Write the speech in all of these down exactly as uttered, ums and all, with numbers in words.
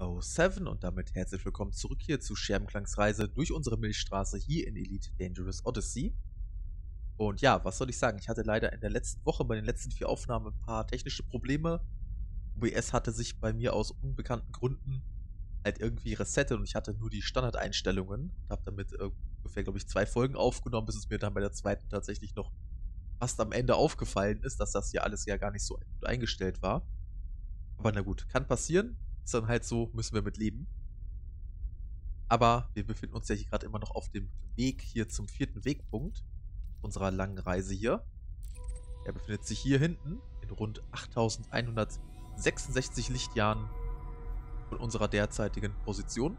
null sieben und damit herzlich willkommen zurück hier zu Scherbenklangsreise durch unsere Milchstraße hier in Elite Dangerous Odyssey. Und ja, was soll ich sagen, ich hatte leider in der letzten Woche bei den letzten vier Aufnahmen ein paar technische Probleme. O B S hatte sich bei mir aus unbekannten Gründen halt irgendwie resettet und ich hatte nur die Standardeinstellungen und habe damit ungefähr, glaube ich, zwei Folgen aufgenommen, bis es mir dann bei der zweiten tatsächlich noch fast am Ende aufgefallen ist, dass das hier alles ja gar nicht so gut eingestellt war. Aber na gut, kann passieren. Ist dann halt so, müssen wir mit leben. Aber wir befinden uns ja hier gerade immer noch auf dem Weg hier zum vierten Wegpunkt unserer langen Reise hier. Er befindet sich hier hinten in rund achttausendeinhundertsechsundsechzig Lichtjahren von unserer derzeitigen Position.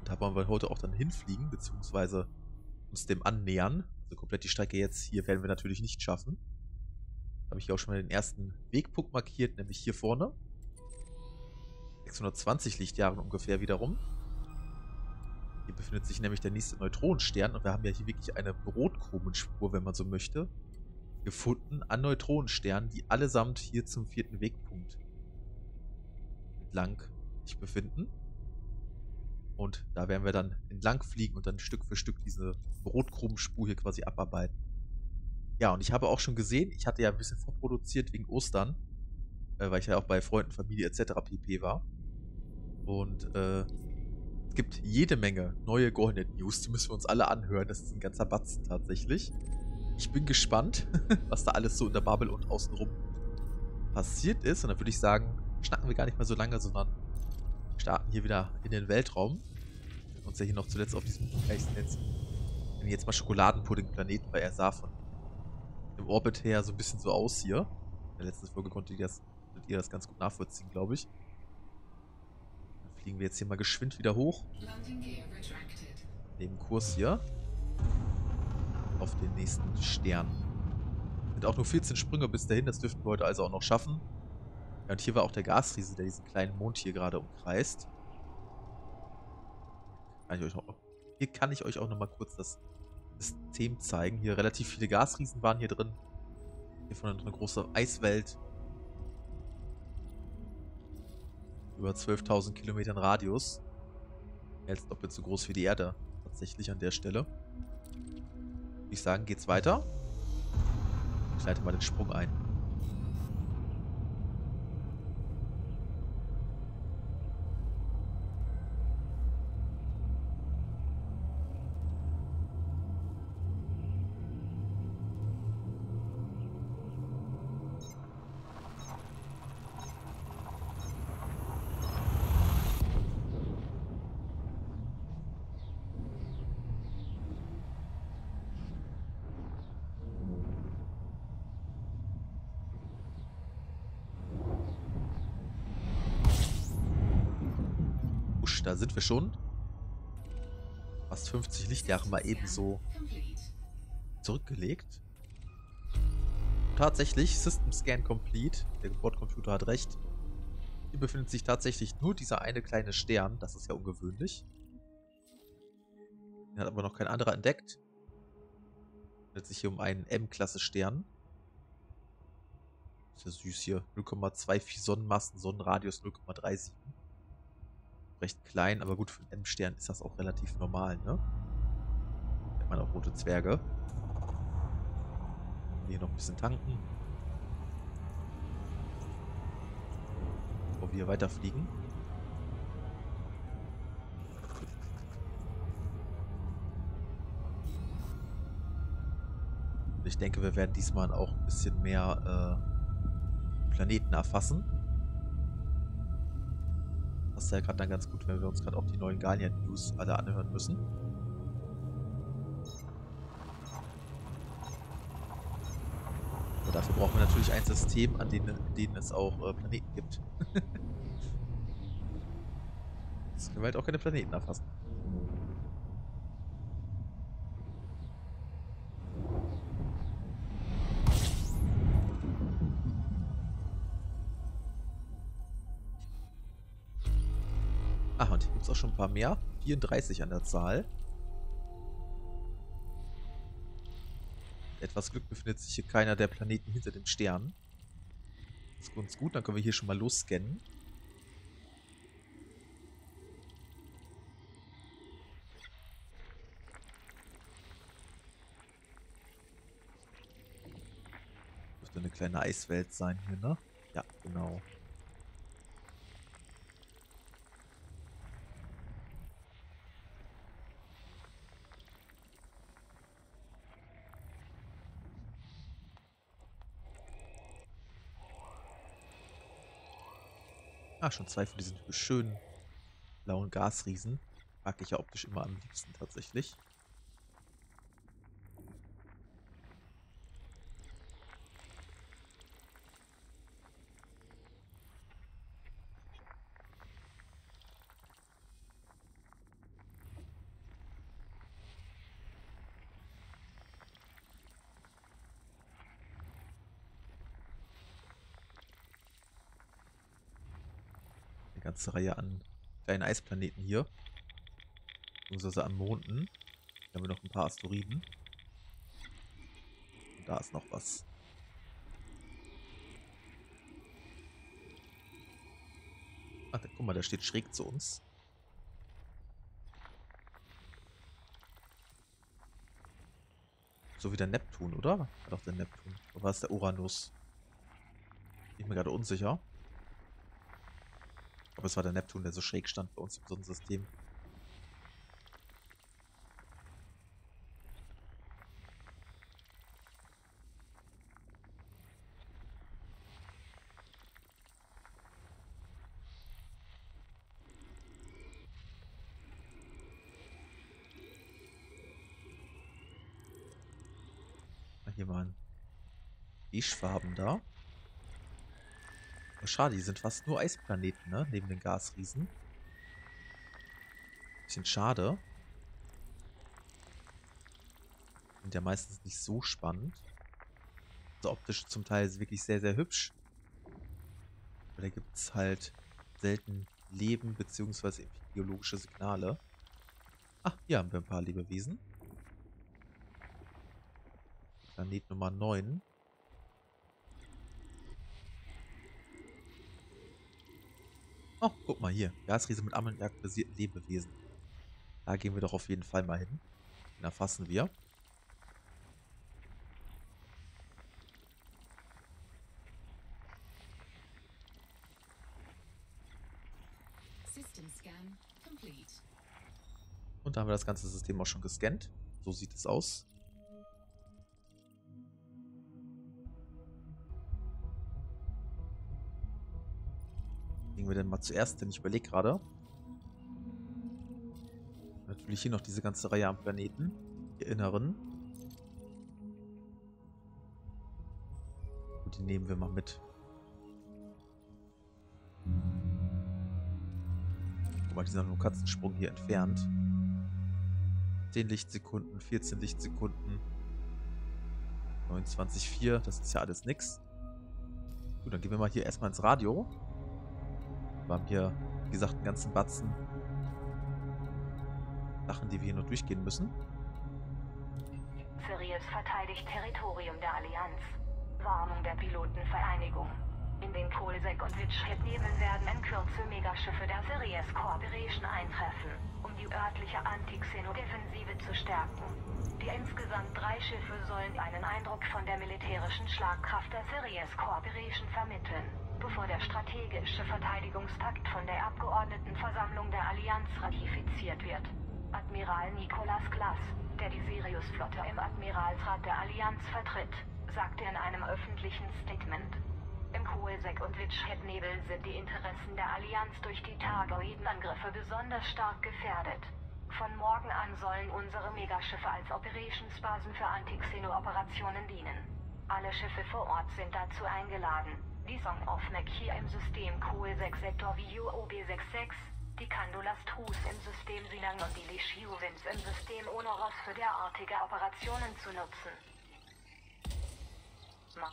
Und da wollen wir heute auch dann hinfliegen, beziehungsweise uns dem annähern. Also komplett die Strecke jetzt hier werden wir natürlich nicht schaffen. Da habe ich hier auch schon mal den ersten Wegpunkt markiert, nämlich hier vorne. sechshundertzwanzig Lichtjahren ungefähr wiederum. Hier befindet sich nämlich der nächste Neutronenstern und wir haben ja hier wirklich eine Brotkrumenspur, wenn man so möchte, gefunden an Neutronensternen, die allesamt hier zum vierten Wegpunkt entlang sich befinden. Und da werden wir dann entlang fliegen und dann Stück für Stück diese Brotkrumenspur hier quasi abarbeiten. Ja, und ich habe auch schon gesehen, ich hatte ja ein bisschen vorproduziert wegen Ostern, weil ich ja auch bei Freunden, Familie et cetera pp. War. Und äh, es gibt jede Menge neue GalNet News, die müssen wir uns alle anhören. Das ist ein ganzer Batzen tatsächlich. Ich bin gespannt, was da alles so in der Bubble und außenrum passiert ist. Und dann würde ich sagen, schnacken wir gar nicht mehr so lange, sondern starten hier wieder in den Weltraum. Wir haben uns ja hier noch zuletzt auf diesem, ich nenne jetzt mal Schokoladenpudding-Planeten, weil er sah von dem Orbit her so ein bisschen so aus hier. In der letzten Folge konnte ich das ihr das ganz gut nachvollziehen, glaube ich. Dann fliegen wir jetzt hier mal geschwind wieder hoch. Neben Kurs hier. Auf den nächsten Stern. Sind auch nur vierzehn Sprünge bis dahin, das dürften wir heute also auch noch schaffen. Ja, und hier war auch der Gasriese, der diesen kleinen Mond hier gerade umkreist. Kann ich euch noch, hier kann ich euch auch noch mal kurz das System zeigen. Hier relativ viele Gasriesen waren hier drin. Hier vorne eine große Eiswelt. Über zwölftausend Kilometern Radius. Er ist doppelt so groß wie die Erde. Tatsächlich an der Stelle. Würde ich sagen, geht's weiter. Ich leite mal den Sprung ein. Da sind wir schon. Fast fünfzig Lichtjahre mal ebenso zurückgelegt. Tatsächlich, System Scan Complete. Der Bordcomputer hat recht. Hier befindet sich tatsächlich nur dieser eine kleine Stern. Das ist ja ungewöhnlich. Den hat aber noch kein anderer entdeckt. Es handelt sich hier um einen M-Klasse Stern. Ist ja süß hier. null Komma zwei vier Sonnenmassen, Sonnenradius null Komma drei sieben. Recht klein, aber gut, für einen M-Stern ist das auch relativ normal, ne? Hat man auch rote Zwerge. Hier noch ein bisschen tanken. Bevor wir hier weiterfliegen. Und ich denke, wir werden diesmal auch ein bisschen mehr äh, Planeten erfassen. Das ist ja gerade dann ganz gut, wenn wir uns gerade auch die neuen GalNet-News alle anhören müssen. Aber dafür brauchen wir natürlich ein System, an denen, in denen es auch äh, Planeten gibt. Jetzt können wir halt auch keine Planeten erfassen. Auch schon ein paar mehr. vierunddreißig an der Zahl. Mit etwas Glück befindet sich hier keiner der Planeten hinter dem Stern. Das ist ganz gut. Dann können wir hier schon mal losscannen. ungefähr eine Eiswelt sein hier, ne? Ja, genau. Ah, schon zwei von diesen schönen blauen Gasriesen. Mag ich ja optisch immer am liebsten tatsächlich. Ganze Reihe an kleinen Eisplaneten hier, beziehungsweise an Monden. Hier haben wir noch ein paar Asteroiden. Und da ist noch was. Ach, da, guck mal, der steht schräg zu uns. So wie der Neptun, oder? War doch der Neptun. Oder war es der Uranus? Bin mir gerade unsicher. Aber es war der Neptun, der so schräg stand bei uns im Sonnensystem. Hier mal ein beigefarben da. Schade, die sind fast nur Eisplaneten, ne? Neben den Gasriesen. Bisschen schade. Sind ja meistens nicht so spannend. Also optisch zum Teil ist wirklich sehr, sehr hübsch. Aber da gibt es halt selten Leben bzw. biologische Signale. Ach, hier haben wir ein paar Lebewesen. Planet Nummer neun. Oh, guck mal hier. Gasriese mit Ammoniak basierten Lebewesen. Da gehen wir doch auf jeden Fall mal hin. Den erfassen wir. System scan complete. Und da haben wir das ganze System auch schon gescannt. So sieht es aus. Wir denn mal zuerst, denn ich überlege gerade. Natürlich hier noch diese ganze Reihe an Planeten, die inneren. Und die nehmen wir mal mit. Guck mal, die sind nur Katzensprung hier entfernt. zehn Lichtsekunden, vierzehn Lichtsekunden, neunundzwanzig Komma vier, das ist ja alles nix. Gut, dann gehen wir mal hier erstmal ins Radio. Wir haben hier, wie gesagt, einen ganzen Batzen Sachen, die wir hier noch durchgehen müssen. Sirius verteidigt Territorium der Allianz. Warnung der Pilotenvereinigung. In den Kohlsack und Witchhead Nebel werden in Kürze Megaschiffe der Sirius Corporation eintreffen, um die örtliche Anti-Xeno-Defensive zu stärken. Die insgesamt drei Schiffe sollen einen Eindruck von der militärischen Schlagkraft der Sirius Corporation vermitteln, bevor der strategische Verteidigungspakt von der Abgeordnetenversammlung der Allianz ratifiziert wird. Admiral Nicolas Glass, der die Sirius-Flotte im Admiralsrat der Allianz vertritt, sagte in einem öffentlichen Statement: Im Kohlsack und Witchhead Nebel sind die Interessen der Allianz durch die Thargoiden-Angriffe besonders stark gefährdet. Von morgen an sollen unsere Megaschiffe als Operationsbasen für Anti-Xeno-Operationen dienen. Alle Schiffe vor Ort sind dazu eingeladen. Die Song of Mac hier im System Kohlsack-Sektor wie U O B sechsundsechzig, die Candolas-Trus im System Silang und die Lichiu-Wins im System Onoros für derartige Operationen zu nutzen. Ma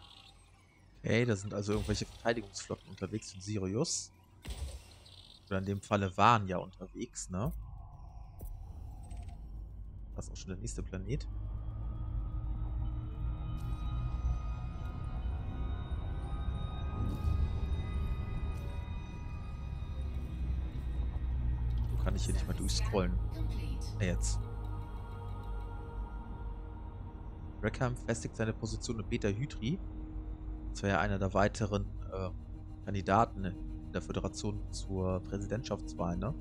Hey, da sind also irgendwelche Verteidigungsflotten unterwegs von Sirius. Oder in dem Falle waren ja unterwegs, ne? Das ist auch schon der nächste Planet. Kann ich hier nicht mal durchscrollen. Ja, jetzt. Rackham festigt seine Position in Beta Hydri. Das wäre ja einer der weiteren äh, Kandidaten in der Föderation zur Präsidentschaftswahl, ne?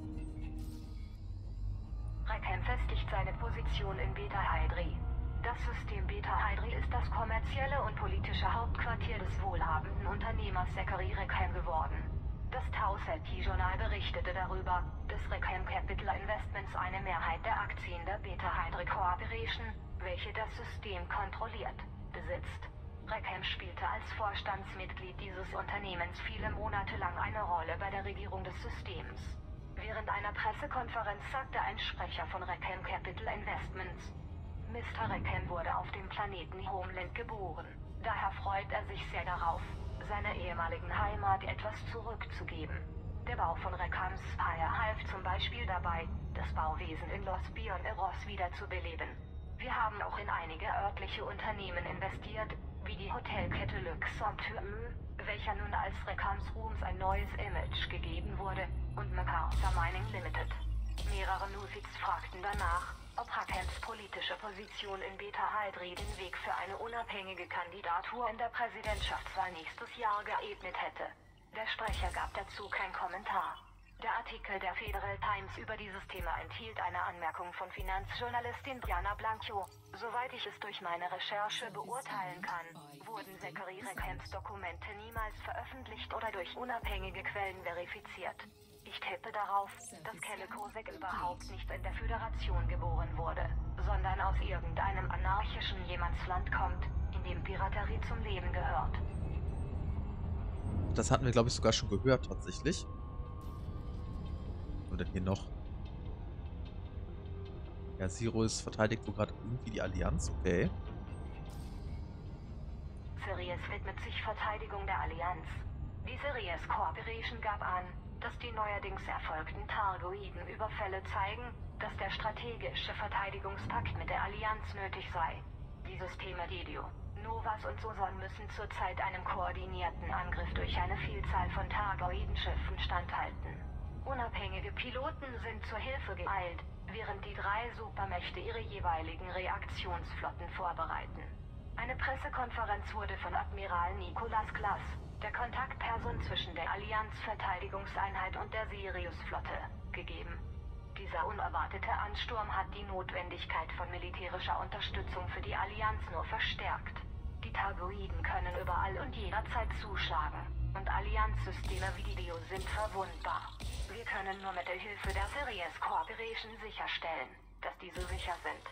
Rackham festigt seine Position in Beta Hydri. Das System Beta Hydri ist das kommerzielle und politische Hauptquartier des wohlhabenden Unternehmers Zekeri Rackham geworden. Das Tau-Seti-Journal berichtete darüber, dass Rackham Capital Investments eine Mehrheit der Aktien der Beta Hydri Corporation, welche das System kontrolliert, besitzt. Rackham spielte als Vorstandsmitglied dieses Unternehmens viele Monate lang eine Rolle bei der Regierung des Systems. Während einer Pressekonferenz sagte ein Sprecher von Rackham Capital Investments: Mister Rackham wurde auf dem Planeten Homeland geboren. Daher freut er sich sehr darauf, seiner ehemaligen Heimat etwas zurückzugeben. Der Bau von Rackhams Pyre half zum Beispiel dabei, das Bauwesen in Los Bioneros wiederzubeleben. Wir haben auch in einige örtliche Unternehmen investiert, wie die Hotelkette Luxembourg, welcher nun als Rackhams Rooms ein neues Image gegeben wurde, und MacArthur Mining Limited. Mehrere Nulfits fragten danach, ob Rackhams politische Position in Beta Hydri den Weg für eine unabhängige Kandidatur in der Präsidentschaftswahl nächstes Jahr geebnet hätte. Der Sprecher gab dazu keinen Kommentar. Der Artikel der Federal Times über dieses Thema enthielt eine Anmerkung von Finanzjournalistin Diana Blanco. Soweit ich es durch meine Recherche beurteilen kann, wurden Zekeri Rackhams Dokumente niemals veröffentlicht oder durch unabhängige Quellen verifiziert. Ich tippe darauf, dass Kellen Kohlsack überhaupt nicht in der Föderation geboren wurde, sondern aus irgendeinem anarchischen Jemandsland kommt, in dem Piraterie zum Leben gehört. Das hatten wir, glaube ich, sogar schon gehört, tatsächlich. Und dann hier noch. Ja, Sirius verteidigt so gerade irgendwie die Allianz, okay. Sirius widmet sich Verteidigung der Allianz. Die Sirius Corporation gab an, dass die neuerdings erfolgten Thargoiden-Überfälle zeigen, dass der strategische Verteidigungspakt mit der Allianz nötig sei. Die Systeme Didio, Novas und Susan müssen zurzeit einem koordinierten Angriff durch eine Vielzahl von Thargoiden-Schiffen standhalten. Unabhängige Piloten sind zur Hilfe geeilt, während die drei Supermächte ihre jeweiligen Reaktionsflotten vorbereiten. Eine Pressekonferenz wurde von Admiral Nicolas Glass, der Kontaktperson zwischen der Allianz-Verteidigungseinheit und der Sirius-Flotte, gegeben. Dieser unerwartete Ansturm hat die Notwendigkeit von militärischer Unterstützung für die Allianz nur verstärkt. Die Thargoiden können überall und jederzeit zuschlagen, und Allianzsysteme wie Didio sind verwundbar. Wir können nur mit der Hilfe der Sirius Corporation sicherstellen, dass diese sicher sind.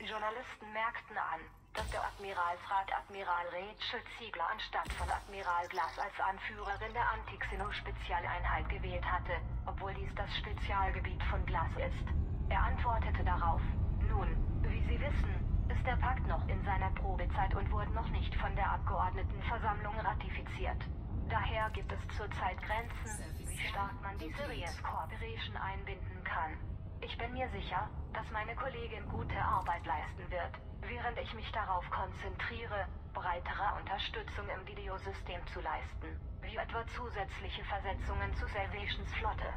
Journalisten merkten an, dass der Admiralsrat Admiral Rachel Ziegler anstatt von Admiral Glass als Anführerin der Antixino-Spezialeinheit gewählt hatte, obwohl dies das Spezialgebiet von Glass ist. Er antwortete darauf: Nun, wie Sie wissen, ist der Pakt noch in seiner Probezeit und wurde noch nicht von der Abgeordnetenversammlung ratifiziert. Daher gibt es zurzeit Grenzen, wie stark man die Sirius Corporation einbinden kann. Ich bin mir sicher, dass meine Kollegin gute Arbeit leisten wird, während ich mich darauf konzentriere, breitere Unterstützung im Videosystem zu leisten, wie etwa zusätzliche Versetzungen zu Salvations Flotte.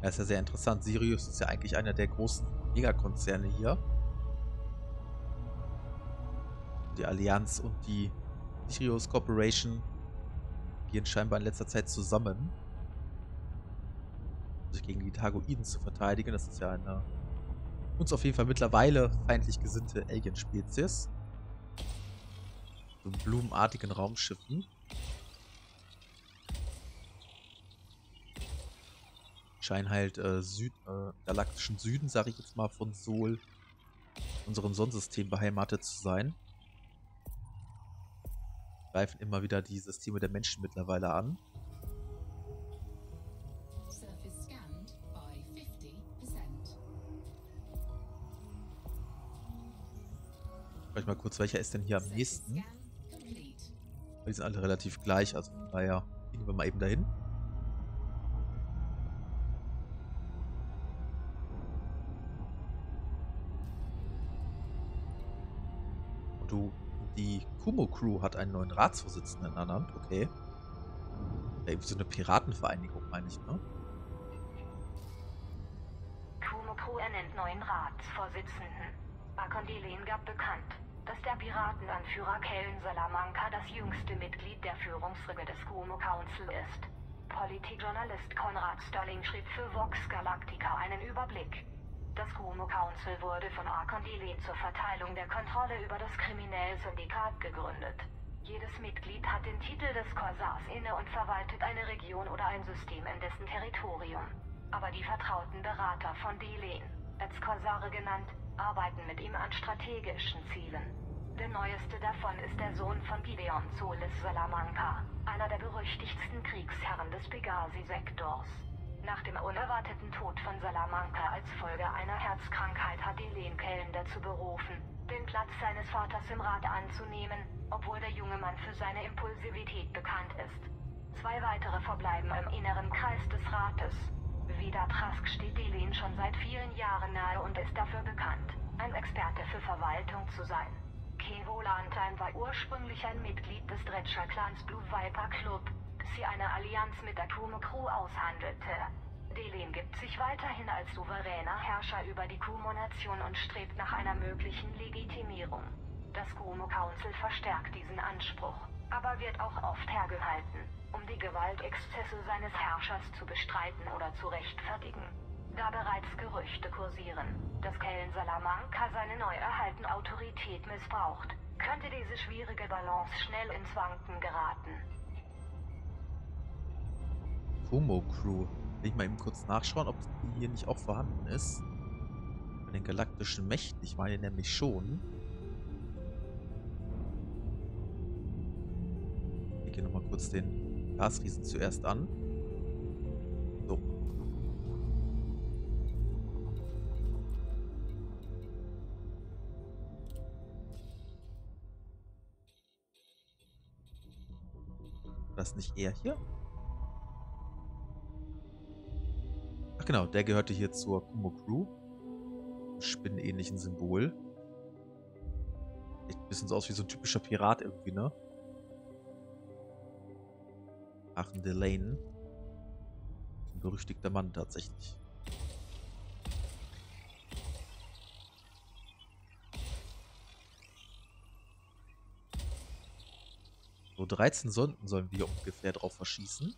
Das ist ja sehr interessant. Sirius ist ja eigentlich einer der großen Megakonzerne hier. Die Allianz und die Sirius Corporation gehen scheinbar in letzter Zeit zusammen, sich gegen die Thargoiden zu verteidigen. Das ist ja eine uns auf jeden Fall mittlerweile feindlich gesinnte Alien-Spezies. So in blumenartigen Raumschiffen. Scheinen halt äh, Süd, äh, galaktischen Süden, sage ich jetzt mal, von Sol, unserem Sonnensystem beheimatet zu sein. Greifen immer wieder die Systeme der Menschen mittlerweile an. Ich mal kurz, welcher ist denn hier am nächsten? Die sind alle relativ gleich, also naja, gehen wir mal eben dahin. Und du, die Kumo Crew hat einen neuen Ratsvorsitzenden ernannt, okay. Ja, eben so eine Piratenvereinigung, meine ich, ne? Kumo Crew ernennt neuen Ratsvorsitzenden. Archon Delaine gab bekannt, dass der Piratenanführer Kellen Salamanca das jüngste Mitglied der Führungsriege des Kumo Council ist. Politikjournalist Konrad Sterling schrieb für Vox Galactica einen Überblick. Das Kumo Council wurde von Archon Delaine zur Verteilung der Kontrolle über das kriminelle Syndikat gegründet. Jedes Mitglied hat den Titel des Korsars inne und verwaltet eine Region oder ein System in dessen Territorium. Aber die vertrauten Berater von Delaine, als Korsare genannt, arbeiten mit ihm an strategischen Zielen. Der neueste davon ist der Sohn von Gideon Solis Salamanca, einer der berüchtigsten Kriegsherren des Pegasi-Sektors. Nach dem unerwarteten Tod von Salamanca als Folge einer Herzkrankheit hat Delaine Kellen dazu berufen, den Platz seines Vaters im Rat anzunehmen, obwohl der junge Mann für seine Impulsivität bekannt ist. Zwei weitere verbleiben im inneren Kreis des Rates. Wieder Trask steht Delaine schon seit vielen Jahren nahe und ist dafür bekannt, ein Experte für Verwaltung zu sein. Kevo Lantheim war ursprünglich ein Mitglied des Dretscher-Clans Blue Viper Club, bis sie eine Allianz mit der Kumo Crew aushandelte. Delaine gibt sich weiterhin als souveräner Herrscher über die Kumo-Nation und strebt nach einer möglichen Legitimierung. Das Kumo Council verstärkt diesen Anspruch, aber wird auch oft hergehalten, um die Gewaltexzesse seines Herrschers zu bestreiten oder zu rechtfertigen. Da bereits Gerüchte kursieren, dass Kellen Salamanca seine neu erhaltene Autorität missbraucht, könnte diese schwierige Balance schnell ins Wanken geraten. Kumo Crew. Will ich mal eben kurz nachschauen, ob die hier nicht auch vorhanden ist. Bei den galaktischen Mächten, ich meine nämlich schon. Ich gehe nochmal kurz den Gasriesen zuerst an. So. Das nicht er hier? Genau, der gehörte hier zur Kumo Crew. Spinnenähnlichen Symbol. Sieht ein bisschen so aus wie so ein typischer Pirat irgendwie, ne? Archon Delaine. Ein berüchtigter Mann tatsächlich. So, dreizehn Sonden sollen wir ungefähr drauf verschießen.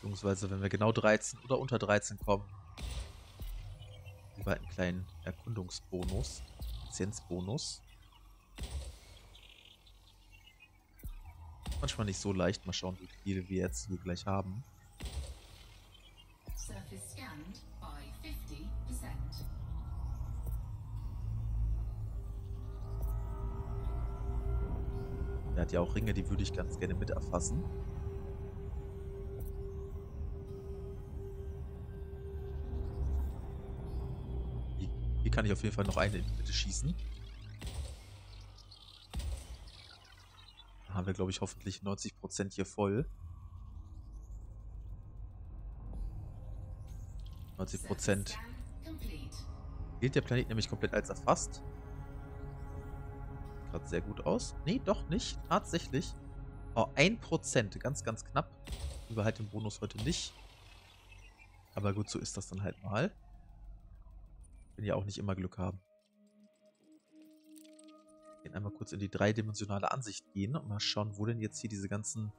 Beziehungsweise, wenn wir genau dreizehn oder unter dreizehn kommen, über einen kleinen Erkundungsbonus, Lizenzbonus. Manchmal nicht so leicht. Mal schauen, wie viele wir jetzt hier gleich haben. Surface scanned by fifty percent. Er hat ja auch Ringe, die würde ich ganz gerne mit erfassen. Kann ich auf jeden Fall noch eine in die Mitte schießen. Da haben wir, glaube ich, hoffentlich neunzig Prozent hier voll. neunzig Prozent. Gilt der Planet nämlich komplett als erfasst. Sieht gerade sehr gut aus. Nee, doch nicht. Tatsächlich. Oh, ein Prozent. Ganz, ganz knapp. Über halt den Bonus heute nicht. Aber gut, so ist das dann halt mal. Will ja auch nicht immer Glück haben. Wir gehen einmal kurz in die dreidimensionale Ansicht gehen und mal schauen, wo denn jetzt hier diese ganzen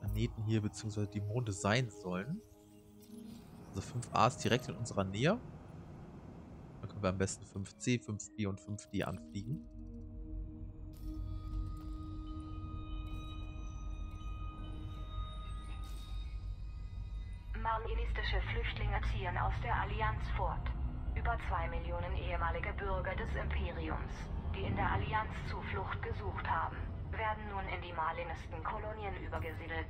Planeten hier bzw. die Monde sein sollen. Also fünf a ist direkt in unserer Nähe. Dann können wir am besten fünf c, fünf b und fünf d anfliegen. Marlinistische Flüchtlinge ziehen aus der Allianz fort. Über zwei Millionen ehemalige Bürger des Imperiums, die in der Allianz Zuflucht gesucht haben, werden nun in die Marlinisten-Kolonien übergesiedelt.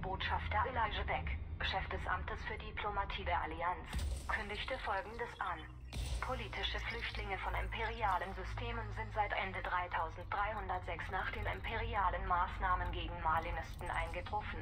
Botschafter Elijah Beck, Chef des Amtes für Diplomatie der Allianz, kündigte Folgendes an. Politische Flüchtlinge von imperialen Systemen sind seit Ende dreitausenddreihundertsechs nach den imperialen Maßnahmen gegen Marlinisten eingetroffen.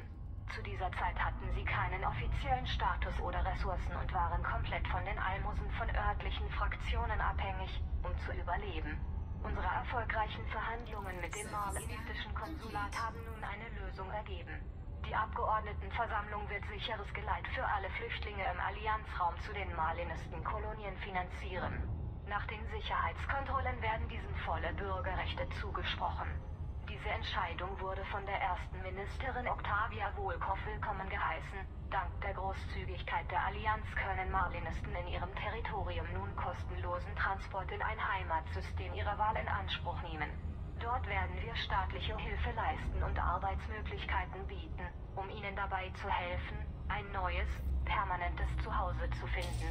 Zu dieser Zeit hatten sie keinen offiziellen Status oder Ressourcen und waren komplett von den Almosen von örtlichen Fraktionen abhängig, um zu überleben. Unsere erfolgreichen Verhandlungen mit dem marlinistischen Konsulat haben nun eine Lösung ergeben. Die Abgeordnetenversammlung wird sicheres Geleit für alle Flüchtlinge im Allianzraum zu den Marlinisten-Kolonien finanzieren. Nach den Sicherheitskontrollen werden diesen volle Bürgerrechte zugesprochen. Diese Entscheidung wurde von der ersten Ministerin Octavia Wolkow willkommen geheißen. Dank der Großzügigkeit der Allianz können Marlinisten in ihrem Territorium nun kostenlosen Transport in ein Heimatsystem ihrer Wahl in Anspruch nehmen. Dort werden wir staatliche Hilfe leisten und Arbeitsmöglichkeiten bieten, um ihnen dabei zu helfen, ein neues, permanentes Zuhause zu finden.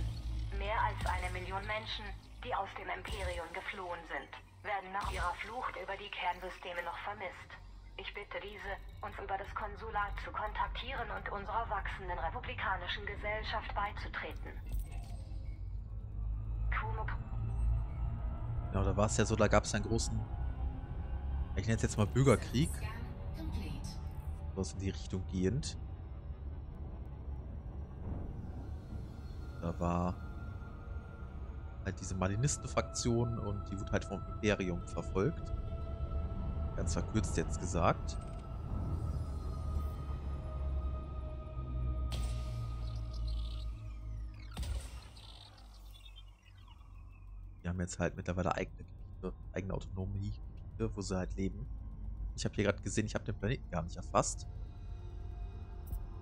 Mehr als eine Million Menschen, die aus dem Imperium geflohen sind, werden nach ihrer Flucht über die Kernsysteme noch vermisst. Ich bitte diese, uns über das Konsulat zu kontaktieren und unserer wachsenden republikanischen Gesellschaft beizutreten. Kumo. Ja, da war es ja so, da gab es einen großen, ich nenne es jetzt mal Bürgerkrieg, was in die Richtung gehend. Da war halt diese Marlinisten-Fraktion und die wurde halt vom Imperium verfolgt. Ganz verkürzt jetzt gesagt. Die haben jetzt halt mittlerweile eigene, eigene Autonomie, wo sie halt leben. Ich habe hier gerade gesehen, ich habe den Planeten gar nicht erfasst.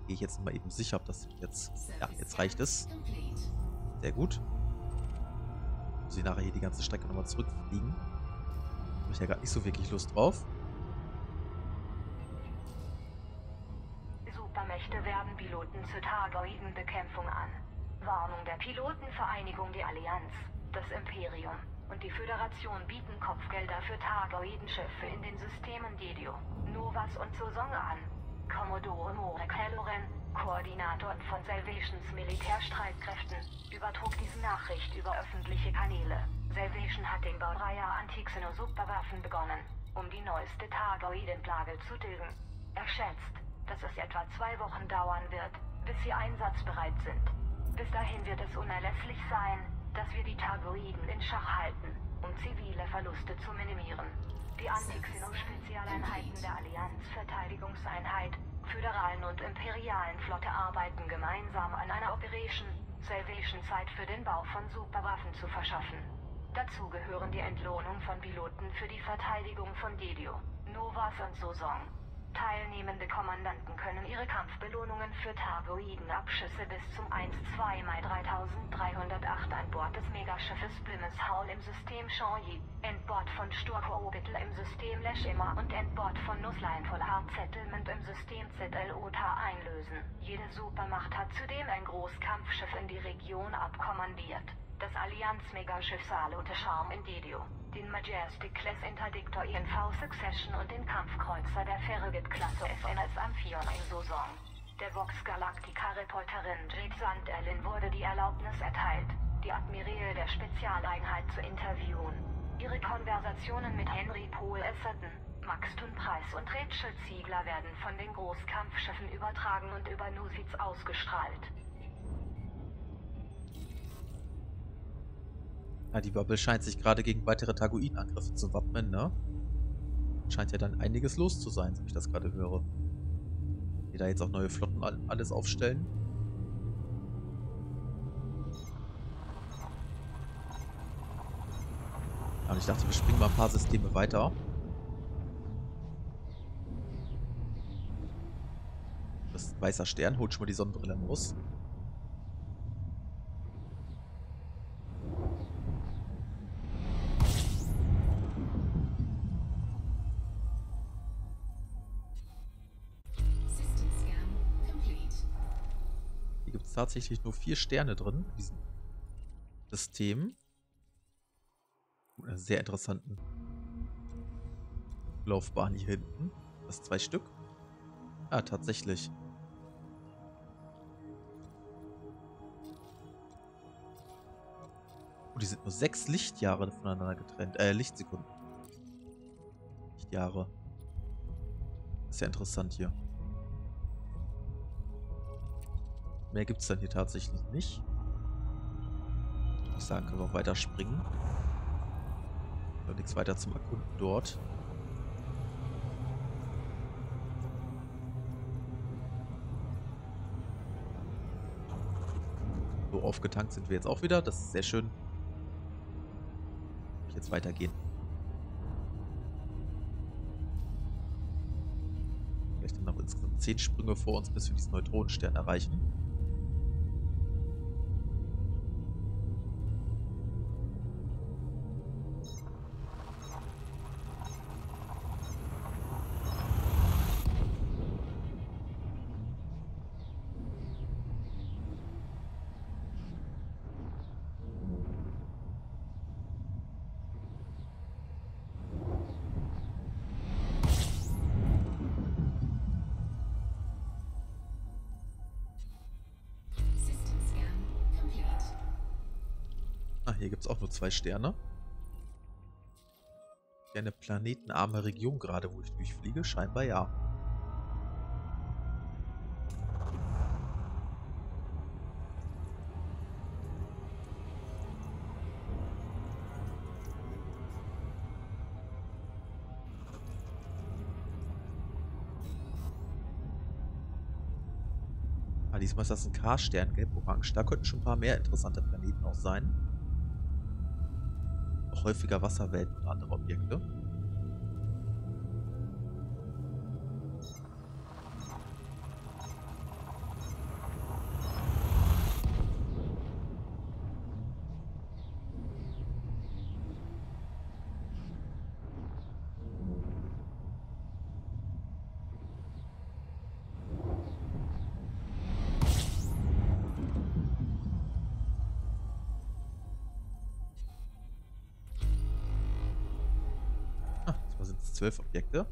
Gehe ich jetzt mal eben sicher, ob das jetzt... Ja, jetzt reicht es. Sehr gut. Muss ich nachher hier die ganze Strecke nochmal zurückfliegen. Habe ich ja gerade nicht so wirklich Lust drauf. Supermächte werben Piloten zur Thargoiden-Bekämpfung an. Warnung der Pilotenvereinigung, die Allianz, das Imperium und die Föderation bieten Kopfgelder für Thargoiden-Schiffe in den Systemen Dedio, Novas und Sozong an. Commodore More Kelloren, Koordinator von Salvations Militärstreitkräften, übertrug diese Nachricht über öffentliche Kanäle. Salvation hat den Bau dreier Antixeno-Superwaffen begonnen, um die neueste Thargoiden-Plage zu tilgen. Er schätzt, dass es etwa zwei Wochen dauern wird, bis sie einsatzbereit sind. Bis dahin wird es unerlässlich sein, dass wir die Thargoiden in Schach halten, um zivile Verluste zu minimieren. Die Antixeno-Spezialeinheiten der Allianz-Verteidigungseinheit, föderalen und imperialen Flotte arbeiten gemeinsam an einer Operation, Salvation Zeit für den Bau von Superwaffen zu verschaffen. Dazu gehören die Entlohnung von Piloten für die Verteidigung von Dedio, Novas und Sozong. Teilnehmende Kommandanten können ihre Kampfbelohnungen für Thargoiden-Abschüsse bis zum ersten zweiten Mai dreitausenddreihundertacht an Bord des Megaschiffes Plymouth Howl im System Chanyi, Endbord von Sturko-Obital im System Leshima und Endbord von Nuslein Volhard Settlement im System Z L O T A einlösen. Jede Supermacht hat zudem ein Großkampfschiff in die Region abkommandiert. Das Allianz-Megaschiff Salote Charm in Dedio, den Majestic Class Interdictor I N V Succession und den Kampfkreuzer der Farragut-Klasse S N S Amphion in Sozong. Der Vox Galactica-Reporterin Jade Sandelin wurde die Erlaubnis erteilt, die Admiräle der Spezialeinheit zu interviewen. Ihre Konversationen mit Henry Pohl Esserton, Max Thunpreis und Rachel Ziegler werden von den Großkampfschiffen übertragen und über Nusiz ausgestrahlt. Ja, die Bubble scheint sich gerade gegen weitere Thargoiden-Angriffe zu wappnen, ne? Scheint ja dann einiges los zu sein, so wie ich das gerade höre. Die da jetzt auch neue Flotten alles aufstellen. Ja, und ich dachte, wir springen mal ein paar Systeme weiter. Das weißer Stern holt schon mal die Sonnenbrille raus. Tatsächlich nur vier Sterne drin in diesem System. Einen sehr interessanten Laufbahn hier hinten. Das zwei Stück. Ah, tatsächlich. Oh, die sind nur sechs Lichtjahre voneinander getrennt. Äh, Lichtsekunden. Lichtjahre. Ist ja interessant hier. Mehr gibt es dann hier tatsächlich nicht. Ich würde sagen, können wir auch weiter springen. Noch nichts weiter zum Erkunden dort. So, aufgetankt sind wir jetzt auch wieder. Das ist sehr schön. es weitergeht. Vielleicht haben wir noch insgesamt zehn Sprünge vor uns, bis wir diesen Neutronenstern erreichen. Hier gibt es auch nur zwei Sterne. Eine planetenarme Region gerade, wo ich durchfliege, scheinbar ja. Ah, diesmal ist das ein K-Stern, gelb-orange. Da könnten schon ein paar mehr interessante Planeten auch sein. Häufiger Wasserwelten und andere Objekte. Zwölf Objekte.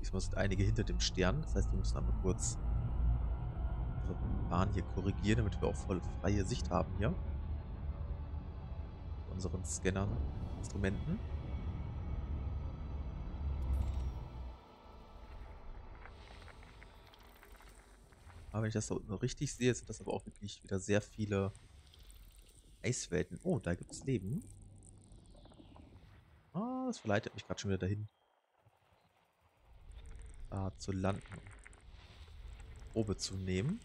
Diesmal sind einige hinter dem Stern. Das heißt, wir müssen einmal kurz unsere Bahn hier korrigieren, damit wir auch volle freie Sicht haben hier. Mit unseren Scannern, Instrumenten. Aber wenn ich das da unten richtig sehe, sind das aber auch wirklich wieder sehr viele Eiswelten. Oh, da gibt es Leben. Das verleitet mich gerade schon wieder dahin, da zu landen, um Probe zu nehmen.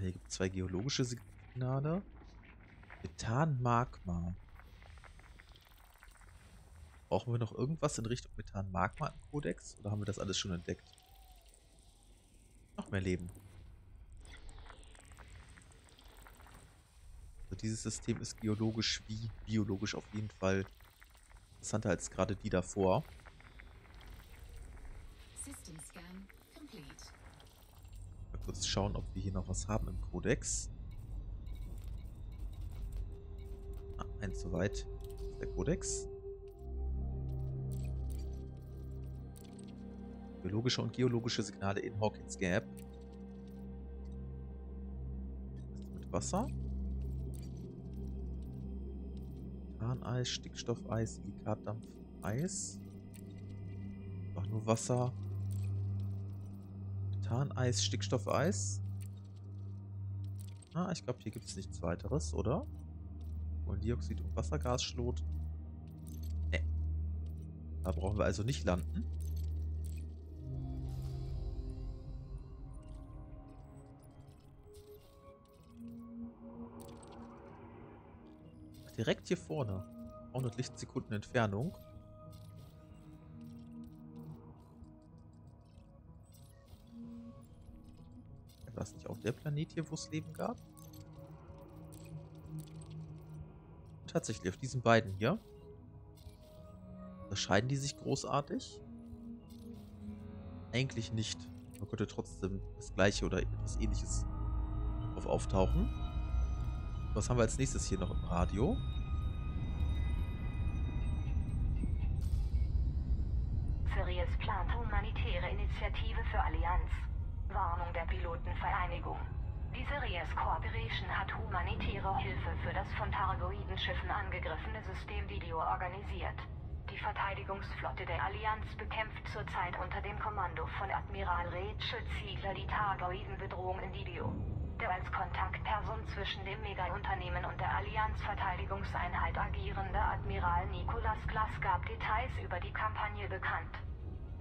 Hier gibt es zwei geologische Signale. Methanmagma. Brauchen wir noch irgendwas in Richtung Methan-Magma im Kodex? Oder haben wir das alles schon entdeckt? Noch mehr Leben. Also dieses System ist geologisch wie biologisch auf jeden Fall interessanter als gerade die davor. Mal kurz schauen, ob wir hier noch was haben im Kodex. Ah, eins soweit. Der Kodex. Biologische und geologische Signale in Hawkins Gap. Mit Wasser. Methaneis, Stickstoffeis, Silikatdampf, Eis. Einfach nur Wasser. Methaneis, Stickstoffeis. Ah, ich glaube, hier gibt es nichts weiteres, oder? Kohlendioxid und Wassergasschlot. Ne. Da brauchen wir also nicht landen. Direkt hier vorne. hundert Lichtsekunden Entfernung. War es nicht auch der Planet hier, wo es Leben gab? Tatsächlich, auf diesen beiden hier. Unterscheiden die sich großartig? Eigentlich nicht. Man könnte trotzdem das gleiche oder etwas ähnliches drauf auftauchen. Was haben wir als nächstes hier noch im Radio? Sirius plant humanitäre Initiative für Allianz. Warnung der Pilotenvereinigung. Die Sirius Corporation hat humanitäre Hilfe für das von Thargoiden-Schiffen angegriffene System Video organisiert. Die Verteidigungsflotte der Allianz bekämpft zurzeit unter dem Kommando von Admiral Rachel Ziegler die Thargoiden-Bedrohung in Video. möchte als Kontaktperson zwischen dem Mega-Unternehmen und der Allianz-Verteidigungseinheit agierende Admiral Nicolas Glass gab Details über die Kampagne bekannt.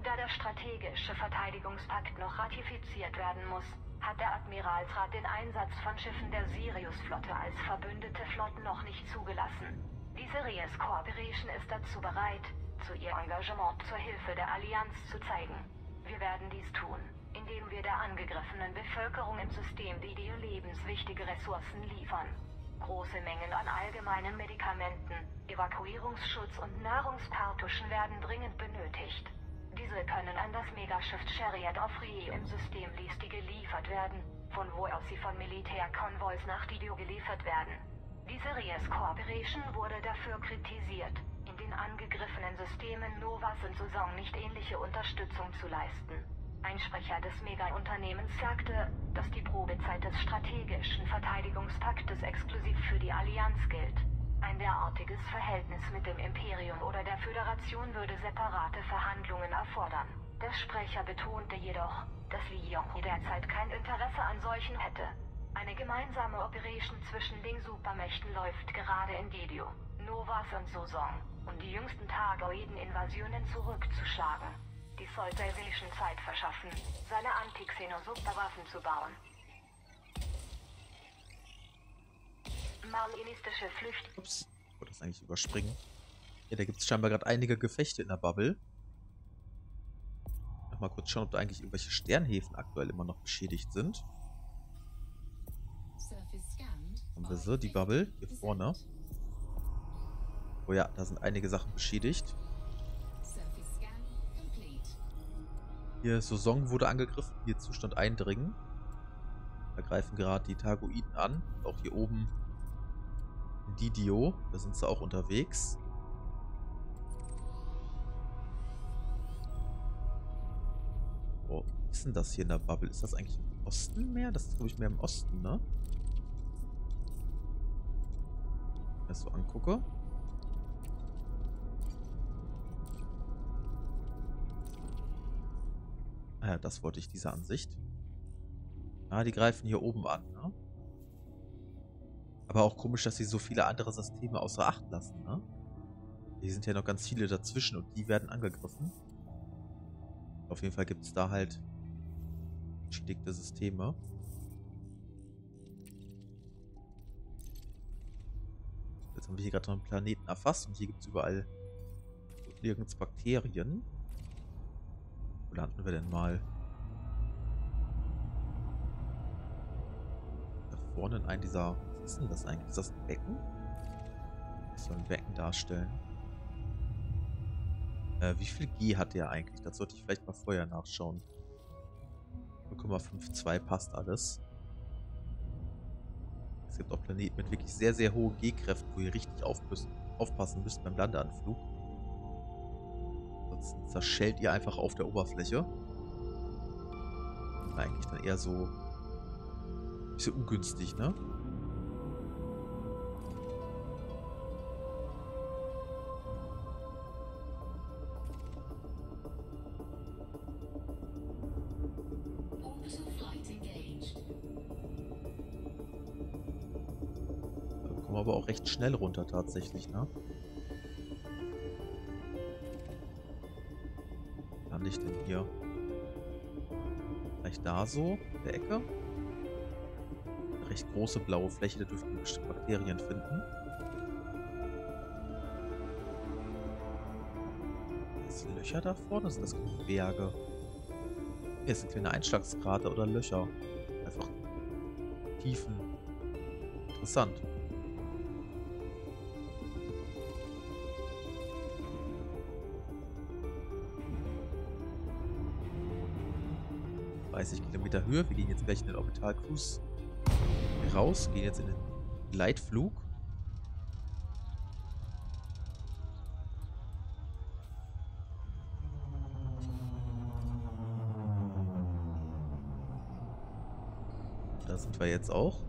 Da der strategische Verteidigungspakt noch ratifiziert werden muss, hat der Admiralsrat den Einsatz von Schiffen der Sirius-Flotte als verbündete Flotten noch nicht zugelassen. Die Sirius Corporation ist dazu bereit, zu ihr Engagement zur Hilfe der Allianz zu zeigen. Wir werden dies tun, indem wir der angegriffenen Bevölkerung im System Video lebenswichtige Ressourcen liefern. Große Mengen an allgemeinen Medikamenten, Evakuierungsschutz und Nahrungskartuschen werden dringend benötigt. Diese können an das Megaschiff Chariot of Rie im System Liste geliefert werden, von wo aus sie von Militärkonvois nach Didio geliefert werden. Die Sirius Corporation wurde dafür kritisiert, in den angegriffenen Systemen Novas und Saison nicht ähnliche Unterstützung zu leisten. Ein Sprecher des Mega-Unternehmens sagte, dass die Probezeit des strategischen Verteidigungspaktes exklusiv für die Allianz gilt. Ein derartiges Verhältnis mit dem Imperium oder der Föderation würde separate Verhandlungen erfordern. Der Sprecher betonte jedoch, dass Lyon derzeit kein Interesse an solchen hätte. Eine gemeinsame Operation zwischen den Supermächten läuft gerade in Gedio, Novas und Sozong, um die jüngsten Thargoiden-Invasionen zurückzuschlagen. Die Solzation Zeit verschaffen, seine Anti-Xeno-Superwaffen zu bauen. Marlinistische Flücht... Ups, ich wollte das eigentlich überspringen. Ja, da gibt es scheinbar gerade einige Gefechte in der Bubble. Nochmal kurz schauen, ob da eigentlich irgendwelche Sternhäfen aktuell immer noch beschädigt sind. Haben wir so die Bubble hier vorne. Oh ja, da sind einige Sachen beschädigt. Hier Saison wurde angegriffen, hier Zustand eindringen. Da greifen gerade die Thargoiden an. Auch hier oben Didio, da sind sie auch unterwegs. Oh, was ist denn das hier in der Bubble? Ist das eigentlich im Osten mehr? Das ist, glaube ich, mehr im Osten, ne? Wenn ich das so angucke. Ah ja, das wollte ich, diese Ansicht. Ah, die greifen hier oben an, ne? Aber auch komisch, dass sie so viele andere Systeme außer Acht lassen, ne? Hier sind ja noch ganz viele dazwischen und die werden angegriffen. Auf jeden Fall gibt es da halt beschädigte Systeme. Jetzt haben wir hier gerade noch einen Planeten erfasst und hier gibt es überall nirgends Bakterien. Wo landen wir denn mal? Da vorne in einem dieser... Was ist denn das eigentlich? Ist das ein Becken? Das soll ein Becken darstellen. Äh, wie viel G hat der eigentlich? Das sollte ich vielleicht mal vorher nachschauen. null Komma zweiundfünfzig passt alles. Es gibt auch Planeten mit wirklich sehr, sehr hohen G-Kräften, wo ihr richtig aufpassen müsst beim Landeanflug. Sonst zerschellt ihr einfach auf der Oberfläche. Das ist eigentlich dann eher so ein bisschen ungünstig, ne? Aber auch recht schnell runter tatsächlich, ne? Wo lande ich denn hier? Vielleicht da so, in der Ecke. Eine recht große blaue Fläche, da dürften wir bestimmt Bakterien finden. Das sind Löcher da vorne, sind das Berge? Hier sind kleine Einschlagskrater oder Löcher. Einfach Tiefen. Interessant. dreißig Kilometer Höhe. Wir gehen jetzt gleich in den Orbital Cruise raus, gehen jetzt in den Gleitflug. Da sind wir jetzt auch.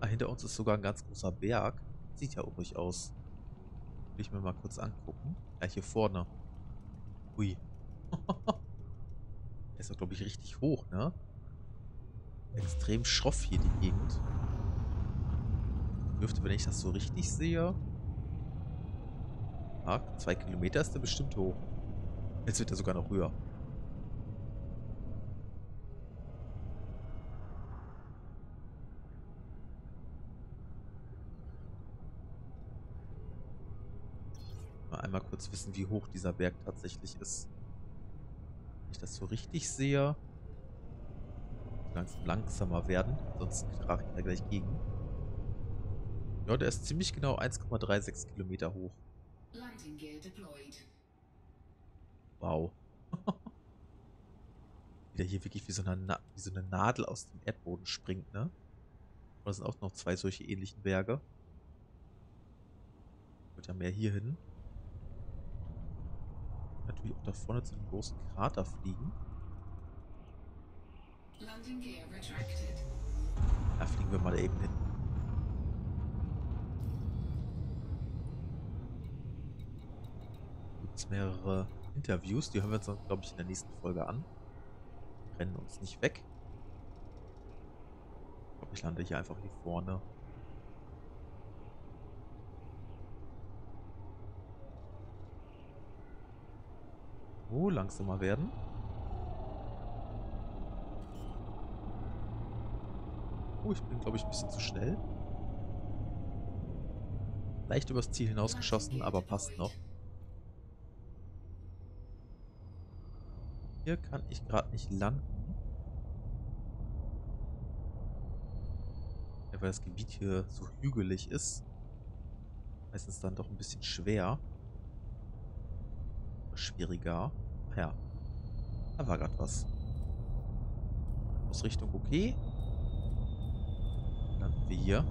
Ah, hinter uns ist sogar ein ganz großer Berg. Sieht ja unruhig aus. Will ich mir mal kurz angucken. Ja, hier vorne. Ui. Ist doch, glaube ich, richtig hoch, ne? extrem schroff hier die Gegend. Dürfte, wenn ich das so richtig sehe... Ah, zwei Kilometer ist der bestimmt hoch. Jetzt wird er sogar noch höher. Mal einmal kurz wissen, wie hoch dieser Berg tatsächlich ist. Wenn ich das so richtig sehe... Langsam langsamer werden, sonst krache ich da gleich gegen. Ja, der ist ziemlich genau eins Komma sechsunddreißig Kilometer hoch. Wow. Wie der hier wirklich wie so, eine wie so eine Nadel aus dem Erdboden springt, ne? Und das sind auch noch zwei solche ähnlichen Berge. Wird ja mehr hier hin. Natürlich auch da vorne zu einem großen Krater fliegen. Da fliegen wir mal eben hin. Gibt es mehrere Interviews, die hören wir uns, glaube ich, in der nächsten Folge an. Rennen uns nicht weg. Ich glaube, ich lande hier einfach hier vorne. Oh, langsamer werden. Oh, ich bin, glaube ich, ein bisschen zu schnell. Leicht übers Ziel hinausgeschossen, aber passt noch. Hier kann ich gerade nicht landen. Ja, weil das Gebiet hier so hügelig ist. Meistens dann doch ein bisschen schwer. Schwieriger. Ah ja. Da war gerade was. Ausrichtung okay. Landen wir hier.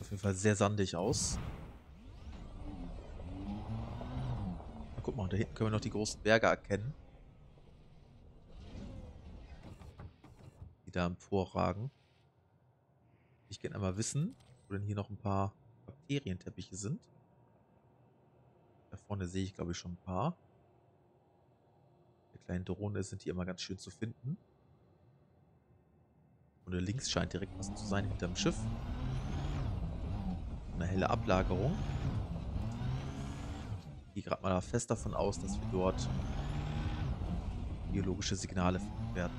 Auf jeden Fall sehr sandig aus. Guck mal, da hinten können wir noch die großen Berge erkennen. Die da emporragen. Ich kann einmal wissen, wo denn hier noch ein paar Bakterienteppiche sind. Da vorne sehe ich, glaube ich, schon ein paar. Die kleinen Drohne sind hier immer ganz schön zu finden. Und links scheint direkt was zu sein hinterm Schiff. Eine helle Ablagerung. Ich gehe gerade mal fest davon aus, dass wir dort biologische Signale finden werden.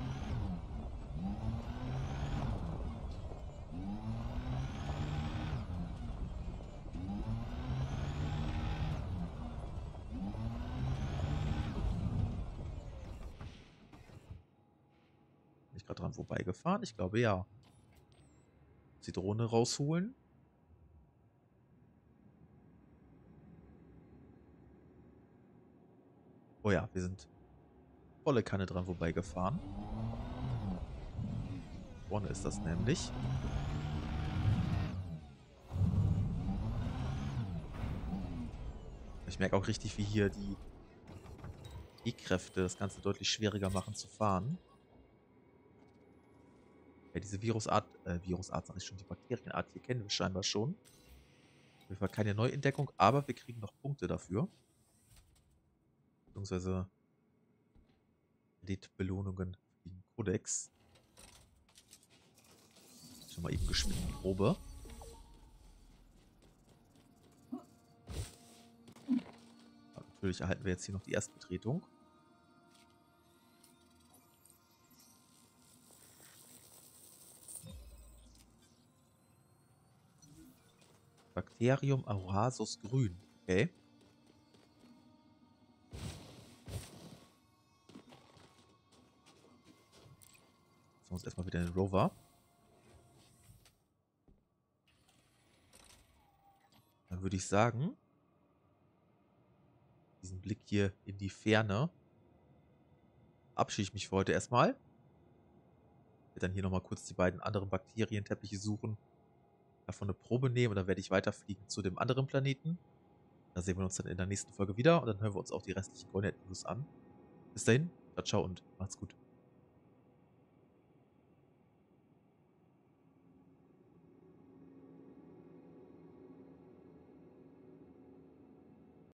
Bin ich gerade dran vorbeigefahren? Ich glaube ja. Die Drohne rausholen. Oh ja, wir sind volle Kanne dran vorbeigefahren. Vorne ist das nämlich. Ich merke auch richtig, wie hier die E-Kräfte das Ganze deutlich schwieriger machen zu fahren. Ja, diese Virusart, äh, Virusart sage ich schon, die Bakterienart hier kennen wir scheinbar schon. Auf jeden Fall keine Neuentdeckung, aber wir kriegen noch Punkte dafür. Beziehungsweise Belohnungen gegen Kodex. Schon mal eben gespielt, Probe. Aber natürlich erhalten wir jetzt hier noch die Erstbetretung. Bakterium Aurasus Grün. Okay. Uns erstmal wieder den Rover. Dann würde ich sagen, diesen Blick hier in die Ferne verabschiede ich mich für heute erstmal. Ich werde dann hier nochmal kurz die beiden anderen Bakterienteppiche suchen davon eine Probe nehmen und dann werde ich weiterfliegen zu dem anderen Planeten. Da sehen wir uns dann in der nächsten Folge wieder und dann hören wir uns auch die restlichen GalNet News an. Bis dahin, ciao, ciao und macht's gut.